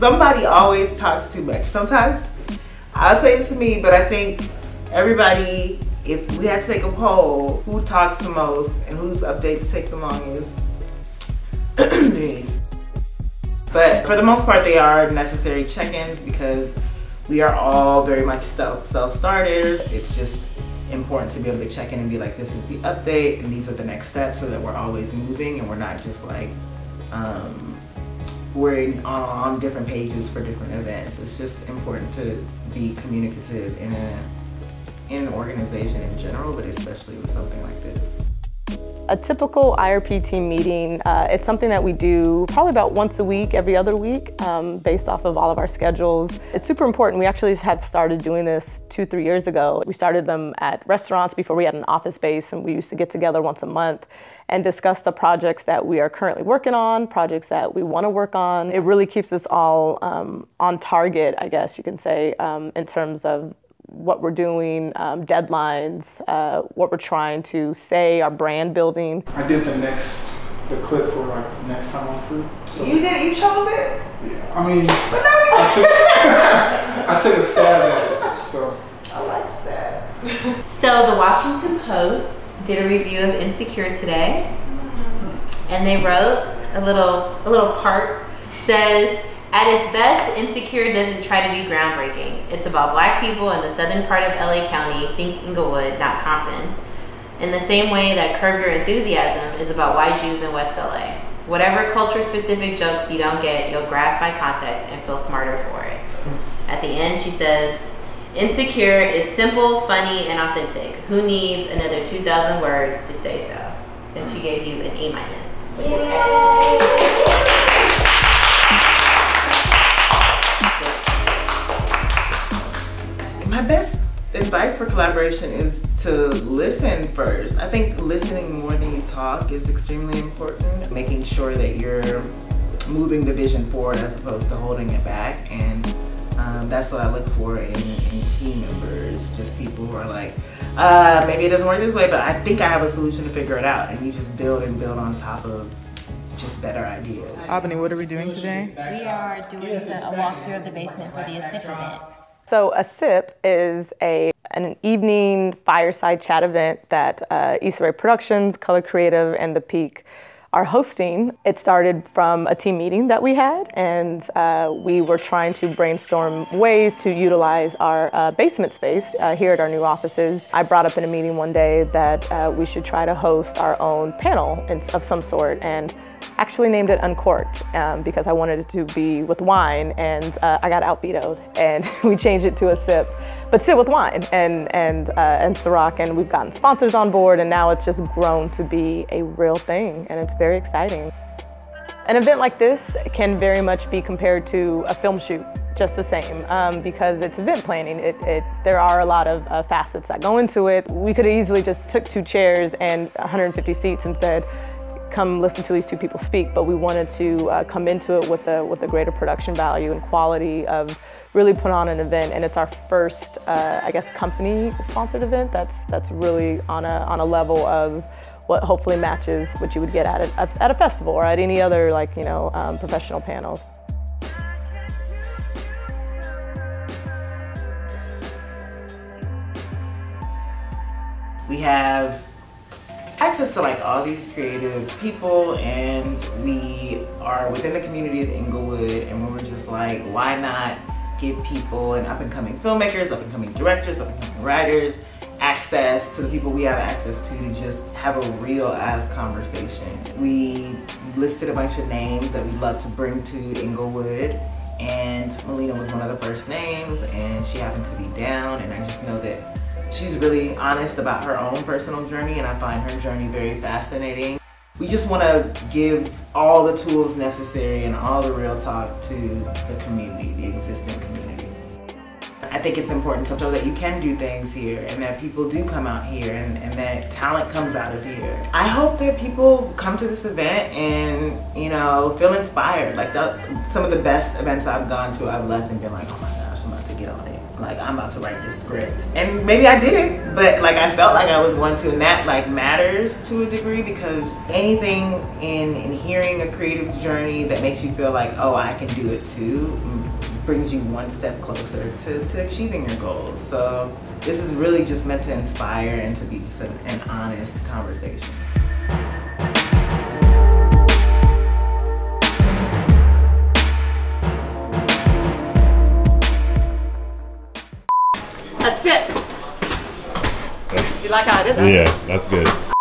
somebody always talks too much. Sometimes I'll say it's to me, but I think everybody, if we had to take a poll, who talks the most and whose updates take the longest? But for the most part, they are necessary check-ins because we are all very much self-starters. It's just important to be able to check in and be like, this is the update and these are the next steps, so that we're always moving and we're not just like, we're on different pages for different events. It's just important to be communicative in an organization in general, but especially with something like this. A typical IRP team meeting, it's something that we do probably about once a week, every other week, based off of all of our schedules. It's super important. We actually have started doing this 2-3 years ago. We started them at restaurants before we had an office space, and we used to get together once a month and discuss the projects that we are currently working on, projects that we want to work on. It really keeps us all on target, I guess you can say, in terms of what we're doing, deadlines, what we're trying to say, our brand building. I did the clip for like next time on food. So you did? You chose it? Yeah, I mean, I took a stab at it, so. I like stabs. So the Washington Post did a review of Insecure today, and they wrote a little part, says, at its best, Insecure doesn't try to be groundbreaking. It's about Black people in the southern part of LA County, think Inglewood, not Compton. In the same way that Curb Your Enthusiasm is about white Jews in West LA. Whatever culture-specific jokes you don't get, you'll grasp my context and feel smarter for it. At the end, she says, Insecure is simple, funny, and authentic. Who needs another 2,000 words to say so? And she gave you an A-, which is excellent. My best advice for collaboration is to listen first. I think listening more than you talk is extremely important. Making sure that you're moving the vision forward as opposed to holding it back. And that's what I look for in team members, just people who are like, maybe it doesn't work this way, but I think I have a solution to figure it out. And you just build and build on top of just better ideas. Albany, what are we doing today? We are doing a walkthrough of the basement for the SIP event. So a SIP is an evening fireside chat event that Issa Rae Productions, Color Creative, and The Peak are hosting. It started from a team meeting that we had, and we were trying to brainstorm ways to utilize our basement space here at our new offices. I brought up in a meeting one day that we should try to host our own panel of some sort, and actually named it Uncorked because I wanted it to be with wine, and I got out-vetoed, and we changed it to a SIP, but sit with wine and Ciroc, and we've gotten sponsors on board, and now it's just grown to be a real thing, and it's very exciting. An event like this can very much be compared to a film shoot, just the same, because it's event planning. There are a lot of facets that go into it. We could have easily just took 2 chairs and 150 seats and said, come listen to these 2 people speak, but we wanted to come into it with a greater production value and quality of really put on an event, and it's our first, I guess, company-sponsored event that's really on a level of what hopefully matches what you would get at a festival or at any other, like, you know, professional panels. We have access to like all these creative people, and we are within the community of Inglewood, and we were just like, why not give people and up-and-coming filmmakers, up-and-coming directors, up-and-coming writers access to the people we have access to just have a real-ass conversation. We listed a bunch of names that we love to bring to Inglewood, and Melina was one of the first names, and she happened to be down, and I just know that she's really honest about her own personal journey, and I find her journey very fascinating. We just want to give all the tools necessary and all the real talk to the community, the existing community. I think it's important to show that you can do things here, and that people do come out here, and that talent comes out of here. I hope that people come to this event and, you know, feel inspired. Like, some of the best events I've gone to, I've left and been like, oh my gosh, I'm about to get on it. Like, I'm about to write this script. And maybe I didn't, but like I felt like I was going to, and that like matters to a degree, because anything in hearing a creative's journey that makes you feel like, oh, I can do it too, brings you one step closer to achieving your goals. So this is really just meant to inspire and to be just an honest conversation. That's it. You like how it is? Yeah, that's good.